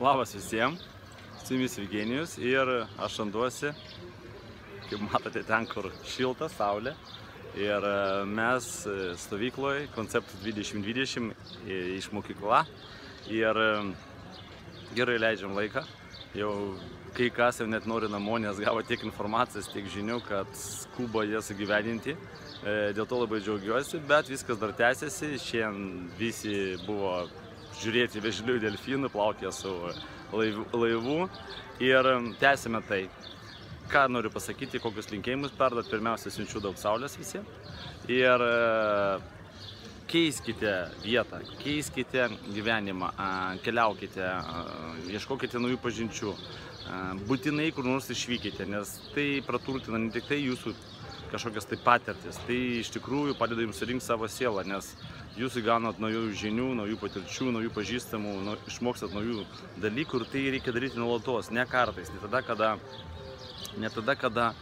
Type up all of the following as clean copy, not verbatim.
Labas visiems, su jumis Virginijus ir aš randuosi, kaip matote, ten, kur šilta, saulė. Ir mes stovykloje Konceptus 2020 iš mokykla ir gerai leidžiam laiką. Jau kai kas jau net nori namo, nes gavo tiek informacijos, tiek žinių, kad skuba jas įgyvendinti. Dėl to labai džiaugiuosi, bet viskas dar tęsiasi. Šiandien visi buvo žiūrėti vėžlių delfinų, plaukė su laivu ir tęsime tai. Ką noriu pasakyti, kokius linkėjimus perduot. Pirmiausia, siunčiu daug saulės visi. Ir keiskite vietą, keiskite gyvenimą, keliaukite, ieškokite naujų pažinčių, būtinai kur nors išvykite, nes tai praturtina ne tik tai jūsų kažkokias tai patirtis, tai iš tikrųjų padeda jums surinkti savo sielą, nes jūs įgaunat naujų žinių, naujų patirčių, naujų pažįstamų, išmokstat naujų dalykų ir tai reikia daryti nuolatos, ne kartais, ne tada, kada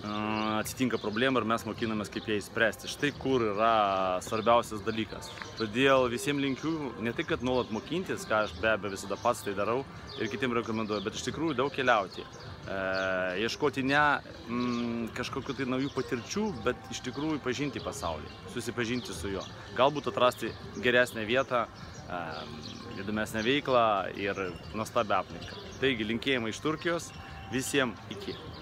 atsitinka problema ir mes mokinamės, kaip ją įspręsti. Štai kur yra svarbiausias dalykas. Todėl visiems linkiu ne tik, kad nuolat mokintis, ką aš be abejo visada pats tai darau ir kitiems rekomenduoju, bet iš tikrųjų daug keliauti. Ieškoti ne kažkokiu tai naujų patirčių, bet iš tikrųjų pažinti pasaulį, susipažinti su juo. Galbūt atrasti geresnę vietą, įdomesnę veiklą ir nuostabią aplinką. Taigi linkėjimai iš Turkijos, visiems iki.